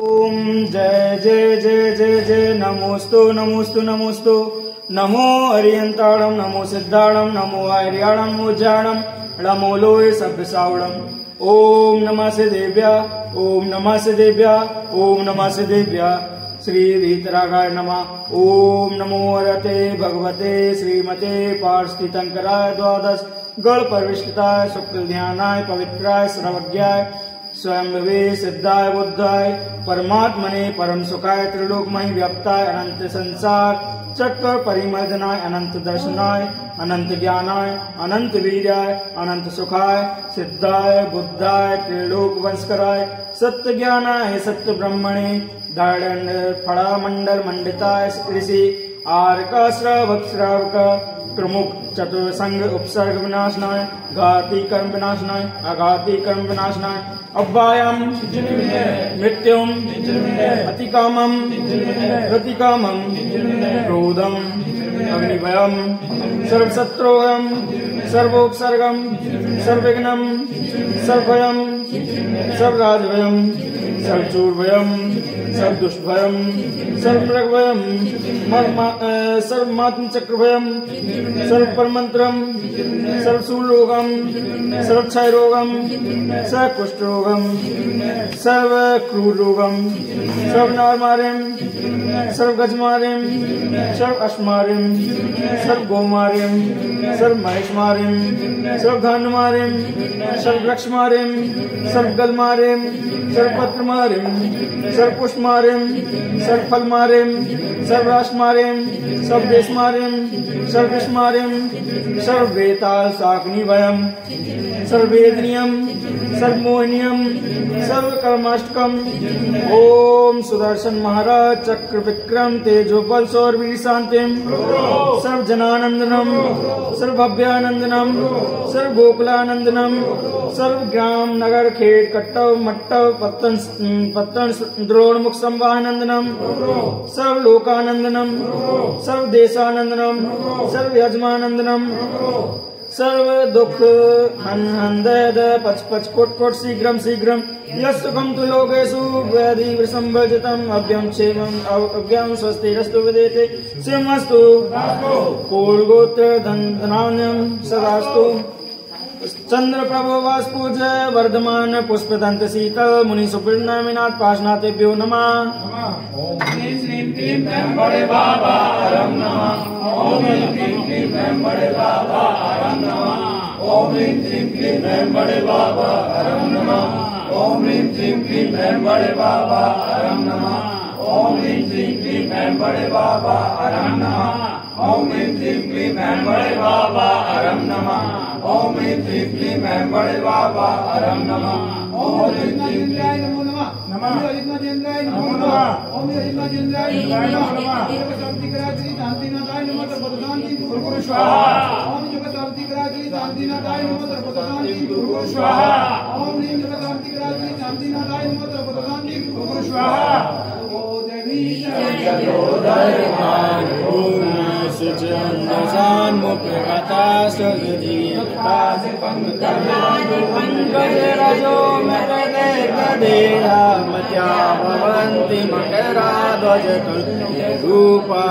जय जय जय जय जय नमोस्तु नमोस्तु नमोस्तु नमो हरियंताणम नमो सिद्धाणम नमो आर्याणम उज्जाणम नमो लोय सभ्यसावणम ओम नमः सिद्धेभ्य ओम नमः सिद्धेभ्य ओम नमः सिद्धेभ्य श्री वीतरागाय नमः। ओम नमो रते भगवते श्रीमते पार्षितंकराय द्वादश गण प्रविष्टाय शुक्ल ध्यानाय पवित्राय सर्वज्ञाय स्वयं विवे सिद्धाय बुद्धाय परमात्मने परम सुखाय त्रिलोकमय व्याप्ताय अनंत संसार चक्र परिमर्दनाय अनंत दर्शनाय अनंत ज्ञानाय अनंत वीर्याय अनंत सुखाय सिद्धाय बुद्धाय त्रिलोक वंशकराय सत्य ज्ञानाय सत्य ब्रह्मणे दारण फड़ा मंडल मंडिताय ऋषि आरका श्रावक श्रावका प्रमुख चतुर्संग उपसर्ग विनाशनाय अघाती कर्म विनाशनाय अव्वायम मृत्युम अतिकामम प्रतिकामम क्रोधम अग्निभयम सर्वशत्रोहम सर्वोपसर्गम सर्वविघ्नम सर्वभयम सर्वराजभयम सर्वचूर्भयम सर्वदुष्भयम सर्वमृगभयम सर्वमात्मचक्रभयम सर्वपरमंत्रम सर्वशूलरोगम सर्वक्षयरोगम सर्वकुष्ठरोगम सर्वक्रूररोगम सर्वनारमारिम सर्वगजमारिम सर्वअश्मारिम सर्वगोमारिम सर्वमहेशमारिम सर्वधनुमारिम सर्ववृक्षमारिम सर्वगलमारिम सर्वपत्रमारिम सर्वपुष्पमारिम सर्वफलमारिम सर्वराशमारिम सर्वदेशमारिम सर्वविषमारिम सर्ववेताल साकनिभयम सर्वेदनियम सर्वमोहनियम सर्वकर्माष्टकम। ओम सुदर्शन महाराज चक्र विक्रम तेजो बल सौर वीर शांतिम सर्वजनानंदनम सर्वभव्यानंदनम सर्वगोकुलानंदनम सर्वग्राम नगर खेत कट्टव मट्टव पत्तन पत्तन द्रोणमुख संवानंदनम सर्वलोकानंदनम सर्वदेशानंदनम सर्वयजमानंदनम सर्व दुख हन हन दय पच पच कोट कोट शीघ्रम शीघ्रम यस्तुकम तु लोकेषु वैधि संवर्जितम अव्यम क्षेम अव्यम स्वस्ति रस्तु विदेते सिंहस्तु कोलगोत्र धनान्यम सदास्तु चंद्र प्रभो वास्पूज वर्धमान पुष्प दंत शीतल मुनि सुपर्णमीनाथ पाशनातेभ्यो नमः। ओम श्रीं क्लीं ऐं बड़े बाबा हरं नमः। ओम श्रीं क्लीं ऐं बड़े बाबा हरं नमः। ओम श्रीं क्लीं ऐं बड़े बाबा हरं नमः। ओम श्रीं क्लीं ऐं बड़े बाबा हरं नमः। ओम श्रीं क्लीं ऐं बड़े बाबा हरं नमः। ओम श्रीं क्लीं ऐं बड़े बाबा हरं नमः। ओम श्रीं क्लीं ऐं बड़े बाबा हरं नमः। ओम श्रीं नमो नमः नमः नमो नमः। ओम नमः सुचंदसान मुक्ता सुजीता पंकजानि पंकजरजो मकरे कदेहा मत्या भवन्ति मकराध्वज रूपा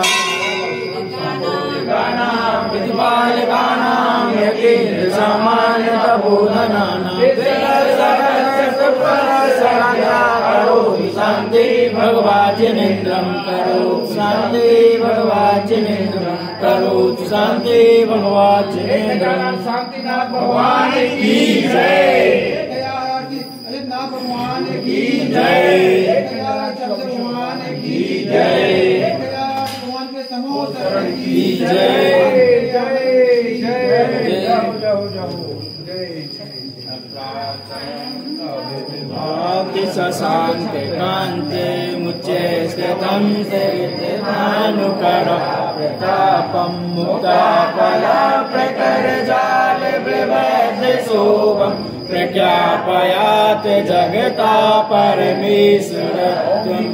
विद्वालकानां यतीन्द्र सामान्य तपोधनानां शांति भगवाजिनेन्द्रं करोतु शांति भगवाजिनेन्द्रं करोतु शांति भगवाजिनेन्द्रं शांतिनाथ भगवान की जय। अजितनाथ भगवान की जय। भगवान की जय। भगवान के समूह शरण की जय। जय जय जाओ जाओ जाओ शांति कांते मुचे स्थितं सेवितानुकरं प्रतापं मुक्तापला प्रकरजाले भगवद्विशोभं प्रख्यापयात् जगता परमेश्वर तुम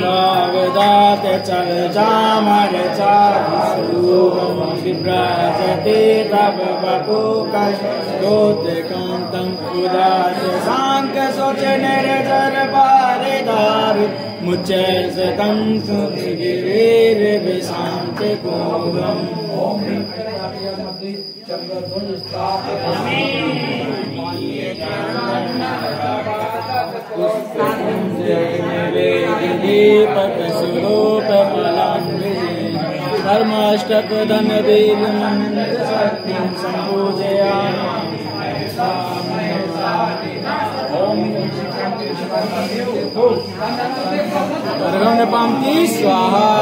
नागदात चल जामर चारूपम विभ्रजते तव वपुकश दोतकांतं उदास सांक सोच निरजर पारे दारु मुच्चे सतं सुगिरीर विशांत कोगम ओम दीपक स्वरूप धर्माष्टक धन देव शक्ति संपूजया पामती स्वाहा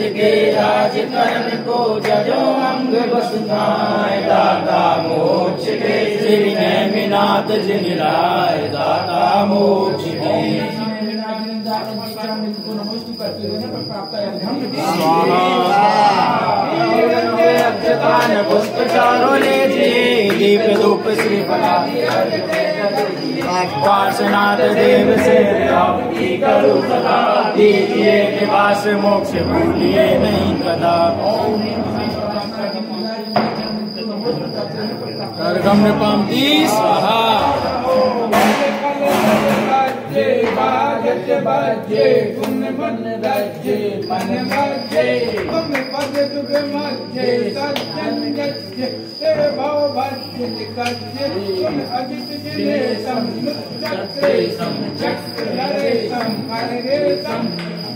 के राज कर्म को जजो अंग बसुधाय दाता मोक्ष के श्री नेमिनाथ जिन राय दाता मोक्ष के पुष्पचारो ले जी दीप धूप श्री पार्श्वनाथ देव से आपकी करो सदा दीजिए निवास मोक्ष भूलिए नहीं कदा। करगम्य पामती स्वाहा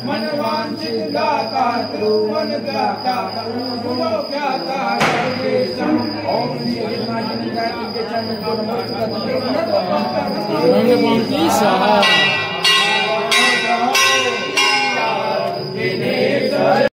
मन